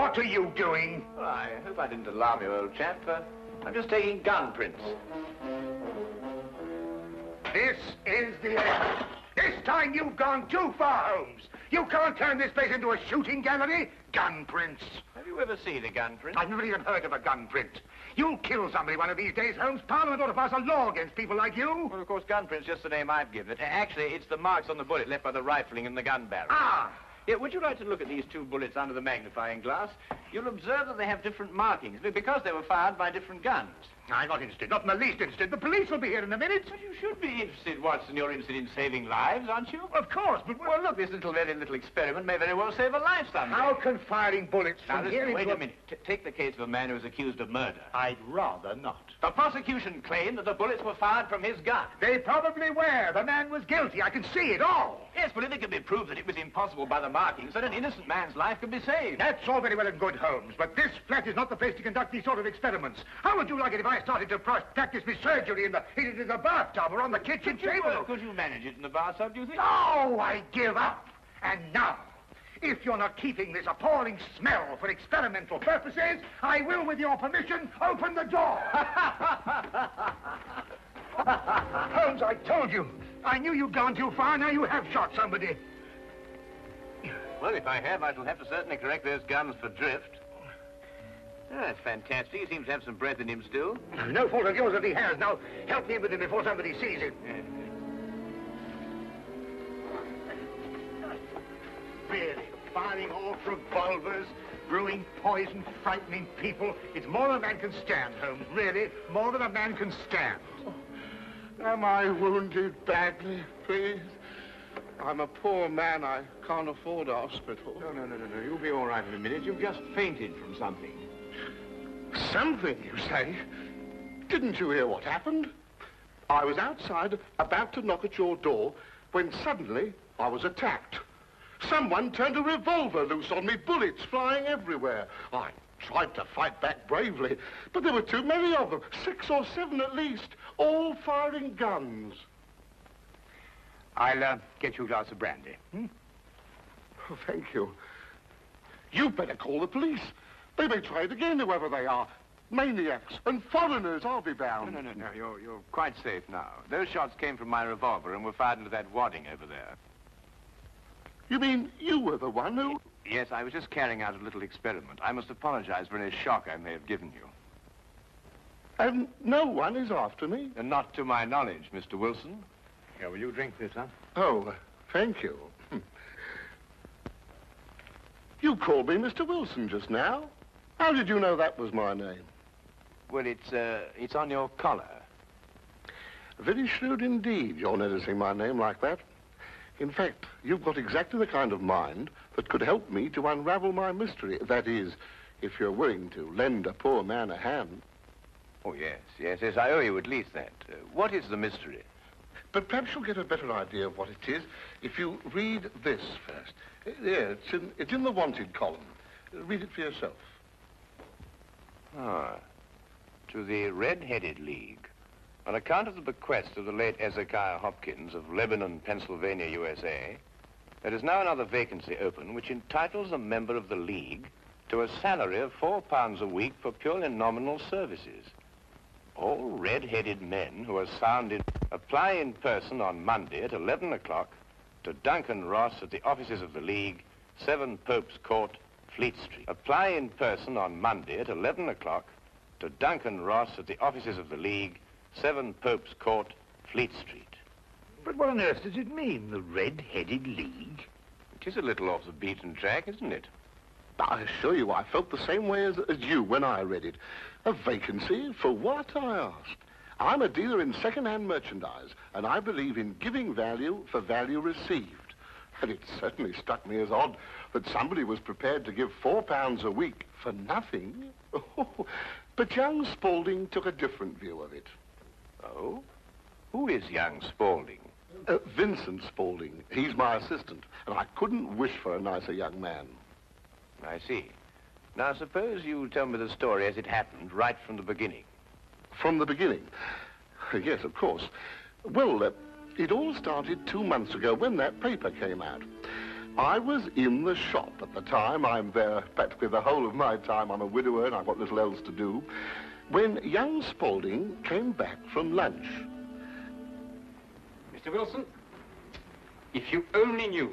What are you doing? Well, I hope I didn't alarm you, old chap. I'm just taking gun prints. This is the end. This time you've gone too far, Holmes. You can't turn this place into a shooting gallery. Gun prints. Have you ever seen a gun print? I've never even heard of a gun print. You'll kill somebody one of these days, Holmes. Parliament ought to pass a law against people like you. Well, of course, gun print's just the name I've given it. Actually, it's the marks on the bullet left by the rifling in the gun barrel. Ah! Yeah, would you like to look at these two bullets under the magnifying glass? You'll observe that they have different markings because they were fired by different guns. I'm not interested, not in the least interested. The police will be here in a minute. But you should be interested, Watson. You're interested in saving lives, aren't you? Of course, but... Well, look, this very little experiment may very well save a life someday. How can firing bullets from here... Now, wait a minute. Take the case of a man who is accused of murder. I'd rather not. The prosecution claimed that the bullets were fired from his gun. They probably were. The man was guilty. I can see it all. Yes, but if it could be proved that it was impossible by the markings, then an innocent man's life could be saved. That's all very well and good, Holmes, but this flat is not the place to conduct these sort of experiments. How would you like it if I started to practice my surgery in the bathtub or on the kitchen table? Could you manage it in the bathtub, do you think? Oh, I give up. And now, if you're not keeping this appalling smell for experimental purposes, I will, with your permission, open the door. Holmes, I told you. I knew you'd gone too far. Now you have shot somebody. Well, if I have, I shall have to certainly correct those guns for drift. Oh, that's fantastic. He seems to have some breath in him still. No fault of yours that he has. Now, help me with him before somebody sees him. Yeah. Really, firing off revolvers, brewing poison, frightening people. It's more than a man can stand, Holmes. Really, more than a man can stand. Oh, am I wounded badly, please? I'm a poor man. I can't afford a hospital. No. You'll be all right in a minute. You've just fainted from something. Something, you say? Didn't you hear what happened? I was outside, about to knock at your door, when suddenly I was attacked. Someone turned a revolver loose on me, bullets flying everywhere. I tried to fight back bravely, but there were too many of them, 6 or 7 at least, all firing guns. I'll get you a glass of brandy. Hmm? Oh, thank you. You'd better call the police. They may try it again, whoever they are. Maniacs and foreigners, I'll be bound. No. You're quite safe now. Those shots came from my revolver and were fired into that wadding over there. You mean you were the one who... Yes, I was just carrying out a little experiment. I must apologize for any shock I may have given you. And no one is after me? And not to my knowledge, Mr. Wilson. Here, will you drink this, huh? Oh, thank you. You called me Mr. Wilson just now. How did you know that was my name? Well, it's on your collar. Very shrewd indeed, you're noticing my name like that. In fact, you've got exactly the kind of mind that could help me to unravel my mystery. That is, if you're willing to lend a poor man a hand. Oh, yes, I owe you at least that. What is the mystery? But perhaps you'll get a better idea of what it is if you read this first. Yeah, it's in the wanted column. Read it for yourself. Ah, to the Red-Headed League, on account of the bequest of the late Ezekiah Hopkins of Lebanon, Pennsylvania, USA, there is now another vacancy open which entitles a member of the League to a salary of £4 a week for purely nominal services. All red-headed men who are sound in... Apply in person on Monday at 11 o'clock to Duncan Ross at the offices of the League, 7 Pope's Court, Fleet Street. Apply in person on Monday at 11 o'clock to Duncan Ross at the offices of the League, 7 Pope's Court, Fleet Street. But what on earth does it mean, the Red-Headed League? It is a little off the beaten track, isn't it? I assure you, I felt the same way as you when I read it. A vacancy for what, I asked. I'm a dealer in second-hand merchandise, and I believe in giving value for value received. And it certainly struck me as odd that somebody was prepared to give £4 a week for nothing. Oh, but young Spaulding took a different view of it. Oh? Who is young Spaulding? Vincent Spaulding. He's my assistant, and I couldn't wish for a nicer young man. I see. Now, suppose you tell me the story as it happened right from the beginning. From the beginning? Yes, of course. Well, it all started 2 months ago when that paper came out. I was in the shop at the time. I'm there practically the whole of my time. I'm a widower and I've got little else to do. When young Spaulding came back from lunch. Mr. Wilson, if you only knew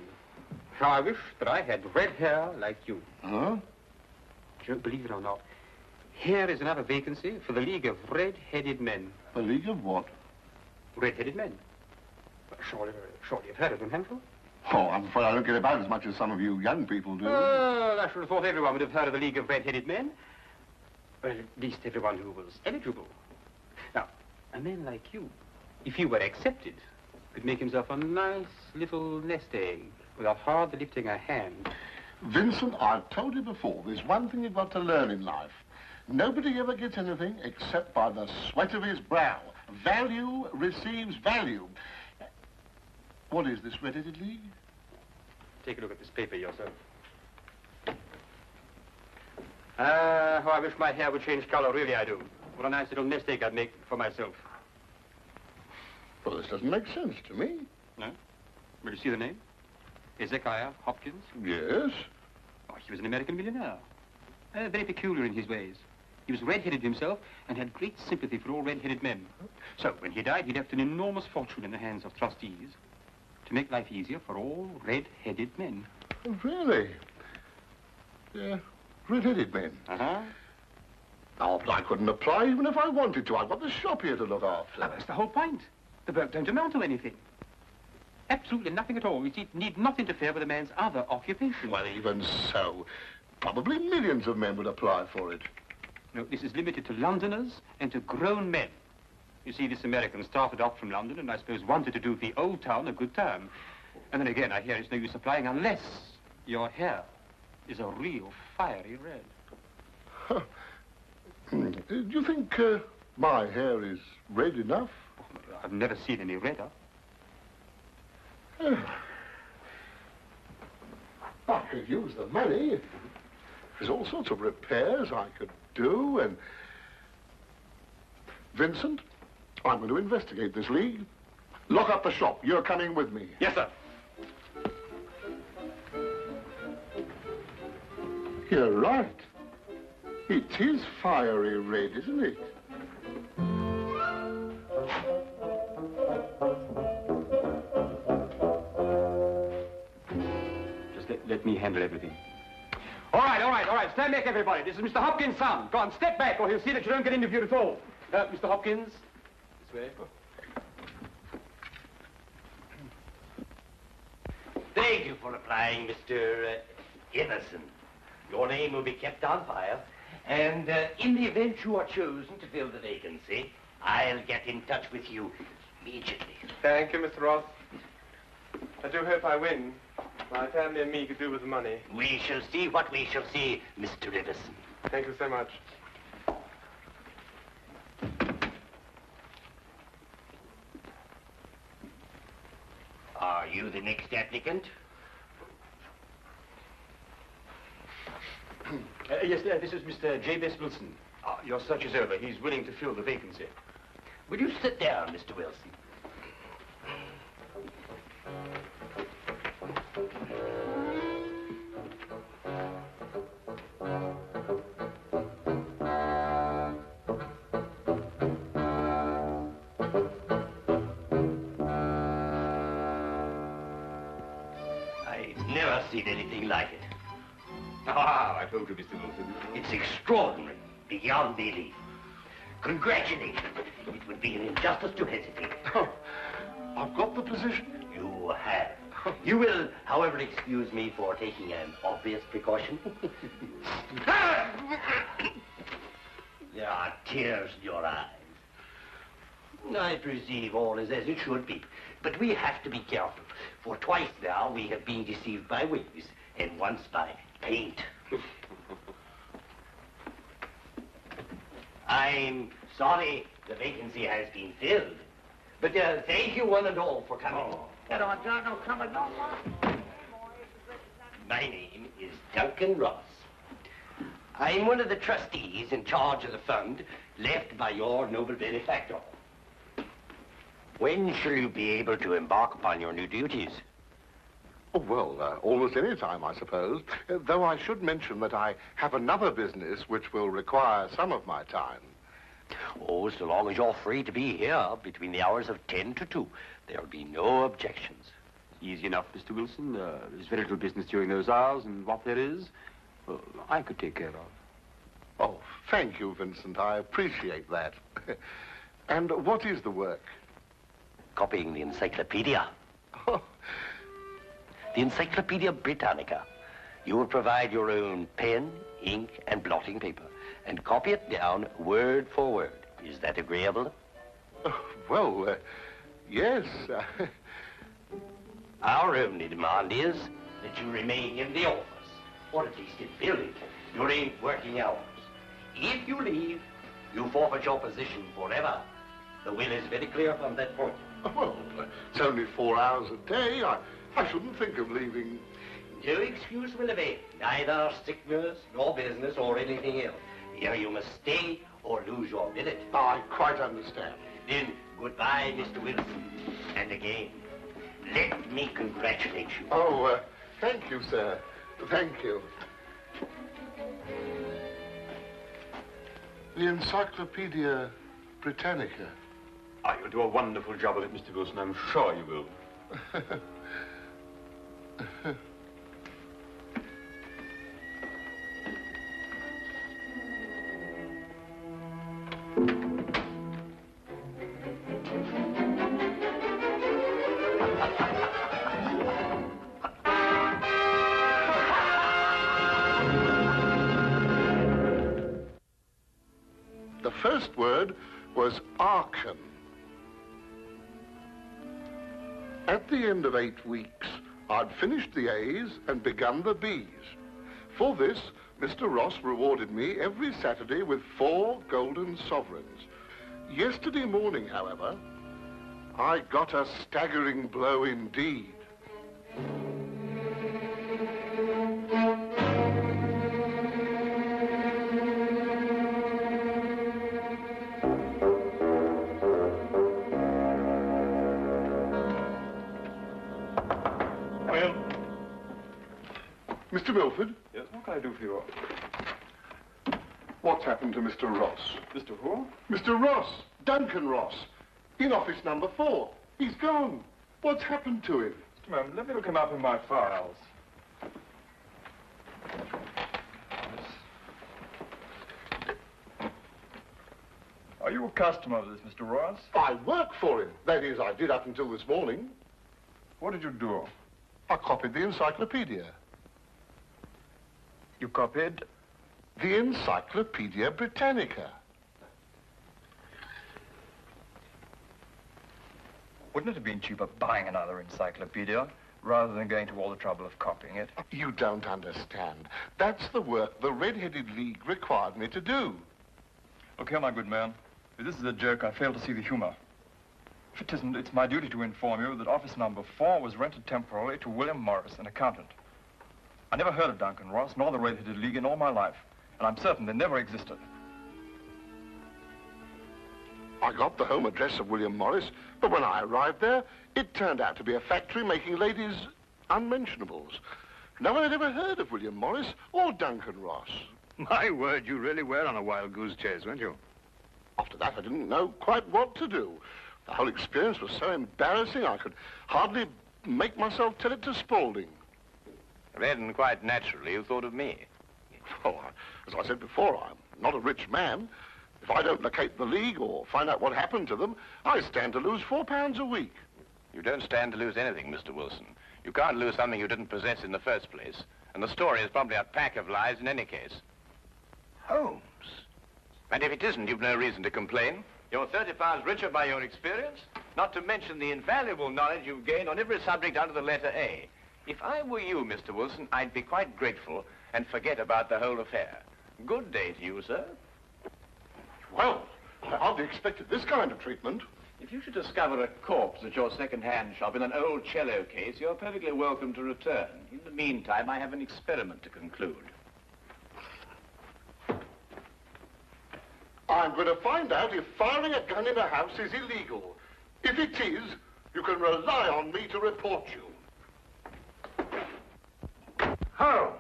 how I wish that I had red hair like you. Huh? Do you believe it or not? Here is another vacancy for the League of Red-Headed Men. The League of what? Red-Headed Men. Surely you've heard of them, haven't you? Oh, I'm afraid I don't get about as much as some of you young people do. Oh, I should have thought everyone would have heard of the League of Red-Headed Men. Well, at least everyone who was eligible. Now, a man like you, if you were accepted, could make himself a nice little nest egg without hardly lifting a hand. Vincent, I've told you before, there's one thing you've got to learn in life. Nobody ever gets anything except by the sweat of his brow. Value receives value. What is this Red-Headed League? Take a look at this paper yourself. Ah, how I wish my hair would change colour, really I do. What a nice little nest egg I'd make for myself. Well, this doesn't make sense to me. No? Will you see the name? Ezekiah Hopkins? Yes. Oh, he was an American millionaire. Very peculiar in his ways. He was red-headed himself and had great sympathy for all red-headed men. So when he died, he left an enormous fortune in the hands of trustees to make life easier for all red-headed men. Oh, really? Yeah, red-headed men. Uh-huh. Oh, but I couldn't apply even if I wanted to. I've got the shop here to look after. Well, that's the whole point. The work don't amount to anything. Absolutely nothing at all. It need not interfere with a man's other occupation. Well, even so, probably millions of men would apply for it. No, this is limited to Londoners and to grown men. You see, this American started off from London and I suppose wanted to do the old town a good time. And then again, I hear it's no use applying unless your hair is a real fiery red. Huh. Do you think my hair is red enough? Oh, I've never seen any redder. I could use the money. There's all sorts of repairs I could do, and... Vincent, I'm going to investigate this league. Lock up the shop. You're coming with me. Yes, sir. You're right. It is fiery red, isn't it? Just let me handle everything. All right, stand back, everybody. This is Mr. Hopkins' son. Go on, step back, or he'll see that you don't get interviewed at all. Mr. Hopkins, this way. Thank you for applying, Mr. Innocent. Your name will be kept on file, and in the event you are chosen to fill the vacancy, I'll get in touch with you immediately. Thank you, Mr. Ross. I do hope I win. My family and me could do with the money. We shall see what we shall see, Mr. Riverson. Thank you so much. Are you the next applicant? Yes, this is Mr. Jabez Wilson. Your search is over. He's willing to fill the vacancy. Will you sit down, Mr. Wilson? Anything like it. Ah, I told you, Mr. Wilson. It's extraordinary, beyond belief. Congratulations. It would be an injustice to hesitate. Oh, I've got the position. You have. You will, however, excuse me for taking an obvious precaution. There are tears in your eyes. I perceive all is as it should be. But we have to be careful, for twice now we have been deceived by wigs, and once by paint. I'm sorry the vacancy has been filled, but thank you one and all for coming. Oh. No, come along. My name is Duncan Ross. I'm one of the trustees in charge of the fund left by your noble benefactor. When shall you be able to embark upon your new duties? Well, almost any time, I suppose, though I should mention that I have another business which will require some of my time. Oh, so long as you're free to be here between the hours of 10 to 2. There'll be no objections. Easy enough, Mr. Wilson. There's very little business during those hours, and what there is, I could take care of. Oh, thank you, Vincent. I appreciate that. And what is the work? Copying the encyclopedia. Oh. The Encyclopedia Britannica. You will provide your own pen, ink, and blotting paper, and copy it down word for word. Is that agreeable? Oh, well, yes. Our only demand is that you remain in the office, or at least in building, during working hours. If you leave, you forfeit your position forever. The will is very clear from that point. Well, it's only 4 hours a day. I shouldn't think of leaving. No excuse will avail, neither sickness, nor business, or anything else. Either you must stay or lose your billet. Oh, I quite understand. Then goodbye, Mr. Wilson. And again, let me congratulate you. Oh, thank you, sir. Thank you. The Encyclopedia Britannica. Oh, you'll do a wonderful job of it, Mr. Wilson. I'm sure you will. The first word was Archon. At the end of 8 weeks, I'd finished the A's and begun the B's. For this, Mr. Ross rewarded me every Saturday with 4 golden sovereigns. Yesterday morning, however, I got a staggering blow indeed. Mr. Milford? Yes, what can I do for you all? What's happened to Mr. Ross? Mr. who? Mr. Ross, Duncan Ross, in office number 4. He's gone. What's happened to him? Just a moment, let me look him up in my files. Are you a customer of this, Mr. Ross? I work for him. That is, I did up until this morning. What did you do? I copied the encyclopedia. You copied? The Encyclopedia Britannica. Wouldn't it have been cheaper buying another encyclopedia rather than going to all the trouble of copying it? You don't understand. That's the work the Red-Headed League required me to do. Look here, my good man. If this is a joke, I fail to see the humor. If it isn't, it's my duty to inform you that office number 4 was rented temporarily to William Morris, an accountant. I never heard of Duncan Ross, nor the Red-Headed League in all my life, and I'm certain they never existed. I got the home address of William Morris, but when I arrived there, it turned out to be a factory making ladies' unmentionables. No one had ever heard of William Morris or Duncan Ross. My word, you really were on a wild goose chase, weren't you? After that, I didn't know quite what to do. The whole experience was so embarrassing, I could hardly make myself tell it to Spaulding. And quite naturally, you thought of me. Well, as I said before, I'm not a rich man. If I don't locate the League or find out what happened to them, I stand to lose £4 a week. You don't stand to lose anything, Mr. Wilson. You can't lose something you didn't possess in the first place. And the story is probably a pack of lies in any case. Holmes. And if it isn't, you've no reason to complain. You're £30 richer by your experience, not to mention the invaluable knowledge you've gained on every subject under the letter A. If I were you, Mr. Wilson, I'd be quite grateful and forget about the whole affair. Good day to you, sir. Well, I hardly expected this kind of treatment. If you should discover a corpse at your second-hand shop in an old cello case, you're perfectly welcome to return. In the meantime, I have an experiment to conclude. I'm going to find out if firing a gun in a house is illegal. If it is, you can rely on me to report you. Holmes,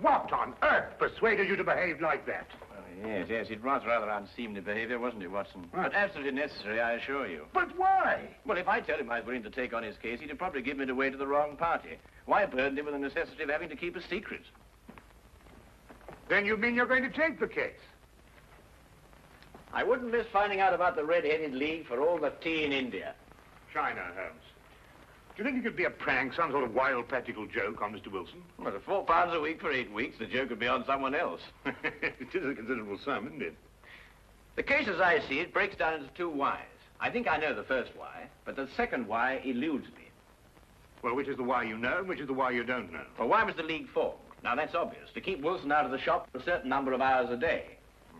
what on earth persuaded you to behave like that? Oh, yes, it was rather unseemly behavior, wasn't it, Watson? What? But absolutely necessary, I assure you. But why? Well, if I tell him I was willing to take on his case, he'd probably give it away to the wrong party. Why burden him with the necessity of having to keep a secret? Then you mean you're going to take the case? I wouldn't miss finding out about the Red-Headed League for all the tea in India. China, Holmes. Do you think it could be a prank, some sort of wild practical joke on Mr. Wilson? Well, at £4 a week for 8 weeks, the joke would be on someone else. It is a considerable sum, isn't it? The case, as I see it, breaks down into two whys. I think I know the first why, but the second why eludes me. Well, which is the why you know, and which is the why you don't know? Well, why was the league formed? Now, that's obvious, to keep Wilson out of the shop for a certain number of hours a day.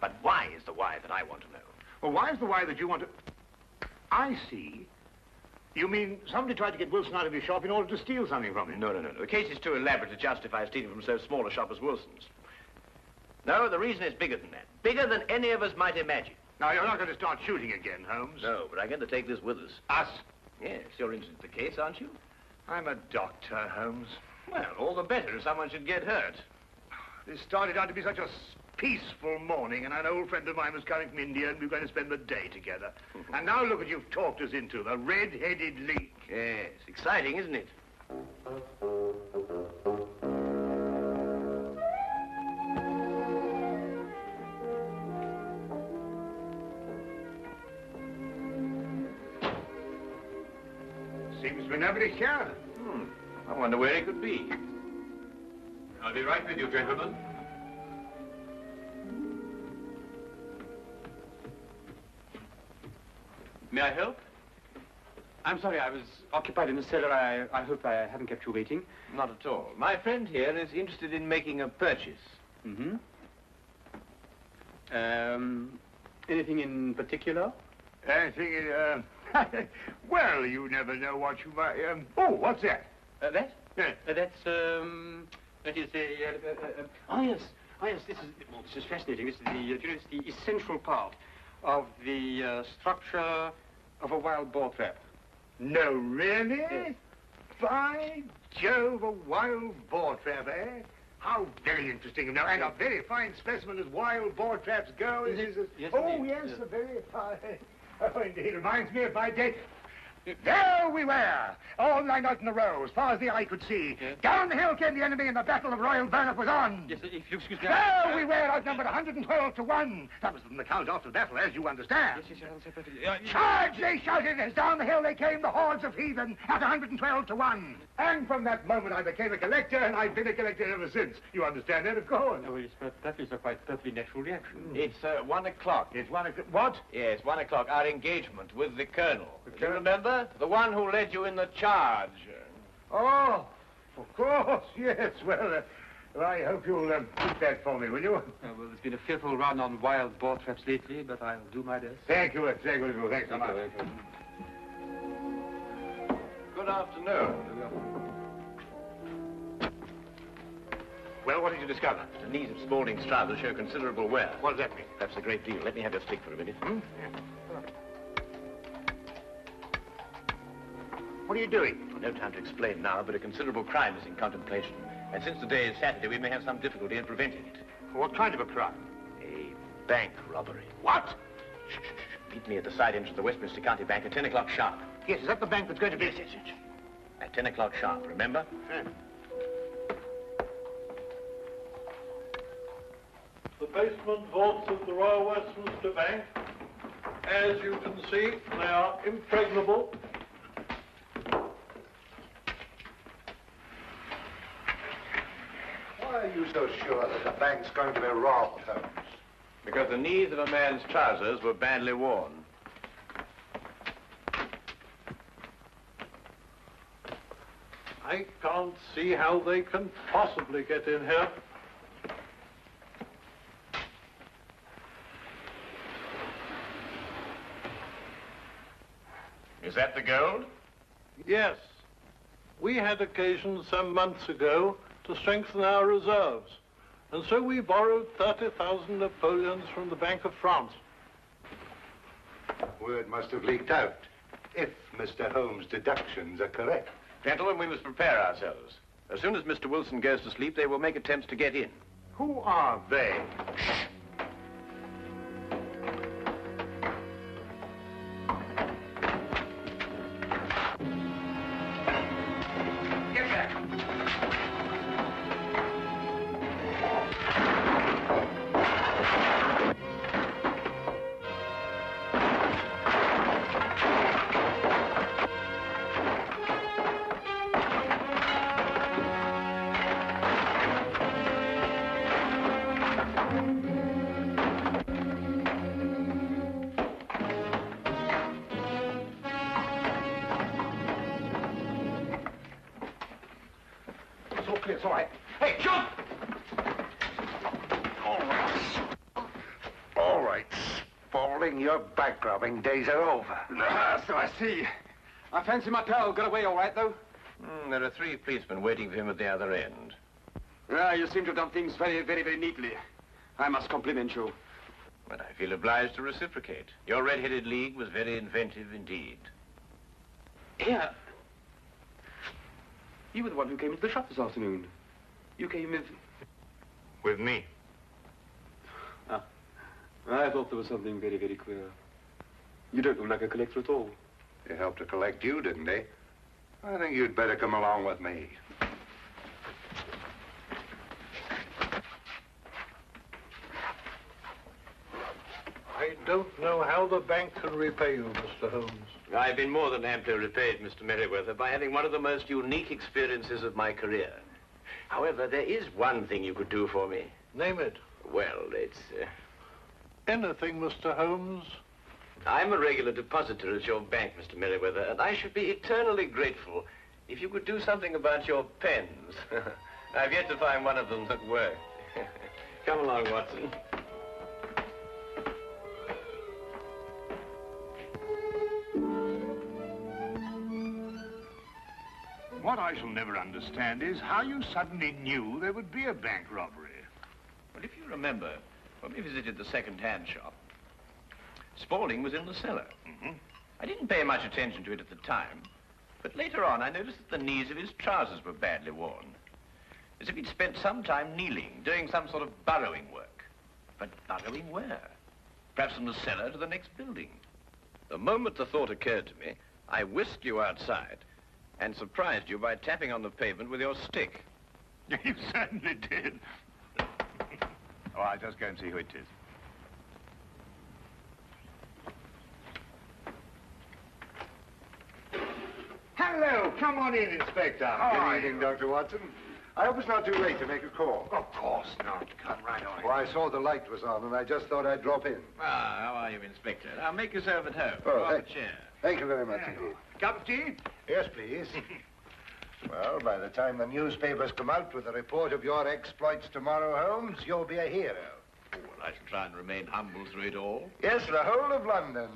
But why is the why that I want to know? Well, why is the why that you want to... I see. You mean somebody tried to get Wilson out of his shop in order to steal something from him? No. The case is too elaborate to justify stealing from so small a shop as Wilson's. No, the reason is bigger than that. Bigger than any of us might imagine. Now, you're not going to start shooting again, Holmes. No, but I'm going to take this with us. Us? Yes, you're interested in the case, aren't you? I'm a doctor, Holmes. Well, all the better if someone should get hurt. This started out to be such a peaceful morning, and an old friend of mine was coming from India, and we were going to spend the day together. And now look what you've talked us into, the Red-Headed League. Yes, exciting, isn't it? Seems to be nobody here. I wonder where he could be. I'll be right with you, gentlemen. May I help? I'm sorry, I was occupied in the cellar. I hope I haven't kept you waiting. Not at all. My friend here is interested in making a purchase. Anything in particular? Anything in, well, you never know what you might, Oh, what's that? That? Yeah. Oh, yes, this is fascinating. This is the essential part of the structure of a wild boar trap. No, really? Yes. By Jove, a wild boar trap, eh? How very interesting. Now, and a very fine specimen as wild boar traps go. Yes, a very fine. Oh, indeed, it reminds me of my day. There we were, all lined out in a row, as far as the eye could see. Yes. Down the hill came the enemy, and the battle of Royal Burnop was on. Yes, if you excuse me. There we were, outnumbered 112-1. That was from the count after the battle, as you understand. Yes, charge, they shouted, as down the hill they came, the hordes of heathen, at 112-1. And from that moment I became a collector, and I've been a collector ever since. You understand that, of course. Oh, yes, but that is a quite perfectly natural reaction. It's 1 o'clock. It's 1 o'clock. What? Yes, 1 o'clock, our engagement with the colonel. Do you remember? The one who led you in the charge. Oh, of course, yes. Well, I hope you'll keep that for me, will you? Well, there's been a fearful run on wild boar traps lately, but I'll do my best. Thank you, thanks so much. Good afternoon. Well, what did you discover? The knees of Spaulding's trousers show considerable wear. What does that mean? Perhaps a great deal. Let me have your stick for a minute. Yeah. What are you doing? No time to explain now, but a considerable crime is in contemplation. And since today is Saturday, we may have some difficulty in preventing it. What kind of a crime? A bank robbery. What? Shh. Meet me at the side entrance of the Westminster County Bank at 10 o'clock sharp. Yes, is that the bank that's going to be... Yes. At 10 o'clock sharp, remember? The basement vaults of the Royal Westminster Bank, as you can see, they are impregnable. Why are you so sure that the bank's going to be robbed, Holmes? Because the knees of a man's trousers were badly worn. I can't see how they can possibly get in here. Is that the gold? Yes. We had occasion some months ago to strengthen our reserves. And so we borrowed 30,000 Napoleons from the Bank of France. Word must have leaked out, if Mr. Holmes' deductions are correct. Gentlemen, we must prepare ourselves. As soon as Mr. Wilson goes to sleep, they will make attempts to get in. Who are they? Shh. It's all right. Hey, jump! All right, Spaulding, your bank-robbing days are over. So I see. I fancy my pal got away all right, though. There are three policemen waiting for him at the other end. Well, you seem to have done things very, very, very neatly. I must compliment you. But I feel obliged to reciprocate. Your Red-Headed League was very inventive indeed. Here. You were the one who came into the shop this afternoon. You came with... With me. Ah. I thought there was something very, very queer. You don't look like a collector at all. They helped to collect you, didn't they? I think you'd better come along with me. I don't know how the bank can repay you, Mr. Holmes. I've been more than amply repaid, Mr. Merriweather, by having one of the most unique experiences of my career. However, there is one thing you could do for me. Name it. Well, it's... Anything, Mr. Holmes. I'm a regular depositor at your bank, Mr. Merriweather, and I should be eternally grateful if you could do something about your pens. I've yet to find one of them that works. Come along, Watson. What I shall never understand is how you suddenly knew there would be a bank robbery. Well, if you remember, when we visited the second-hand shop, Spaulding was in the cellar. Mm-hmm. I didn't pay much attention to it at the time, but later on I noticed that the knees of his trousers were badly worn, as if he'd spent some time kneeling, doing some sort of burrowing work. But burrowing where? Perhaps from the cellar to the next building. The moment the thought occurred to me, I whisked you outside and surprised you by tapping on the pavement with your stick. You certainly did. Oh, I'll just go and see who it is. Hello, come on in, Inspector. How Good evening, Dr. Watson. I hope it's not too late to make a call. Of course not. Come right on. Well, I saw the light was on, and I just thought I'd drop in. Ah, how are you, Inspector? Now, make yourself at home. Oh, thank you. Thank you very much indeed. Cup of tea? Yes, please. Well, by the time the newspapers come out with a report of your exploits tomorrow, Holmes, you'll be a hero. Oh, well, I shall try and remain humble through it all. Yes, the whole of London.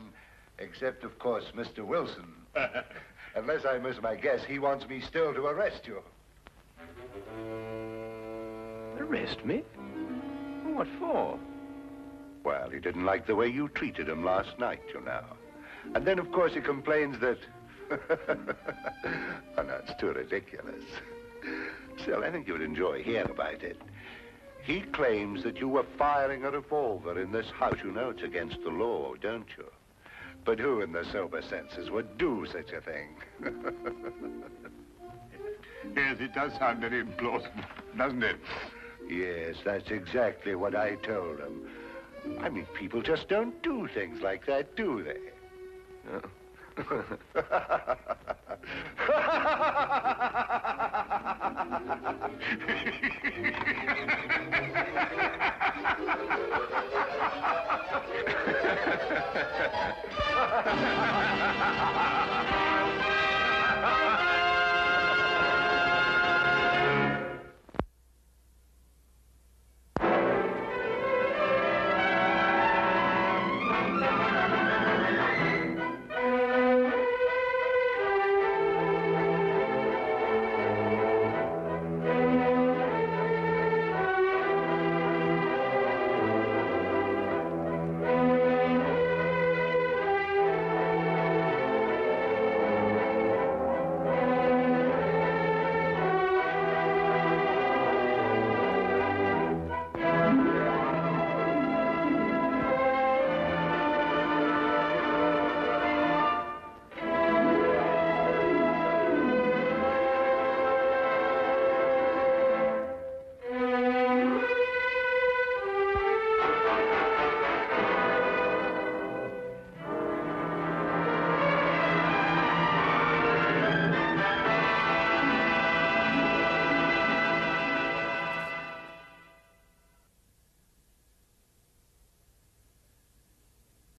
Except, of course, Mr. Wilson. Unless I miss my guess, he wants me still to arrest you. Arrest me? What for? Well, he didn't like the way you treated him last night, you know. And then, of course, he complains that... Oh, no, it's too ridiculous. Still, I think you'd enjoy hearing about it. He claims that you were firing a revolver in this house. You know it's against the law, don't you? But who in their sober senses would do such a thing? Yes, it does sound very implausible, doesn't it? Yes, that's exactly what I told him. I mean, people just don't do things like that, do they? No.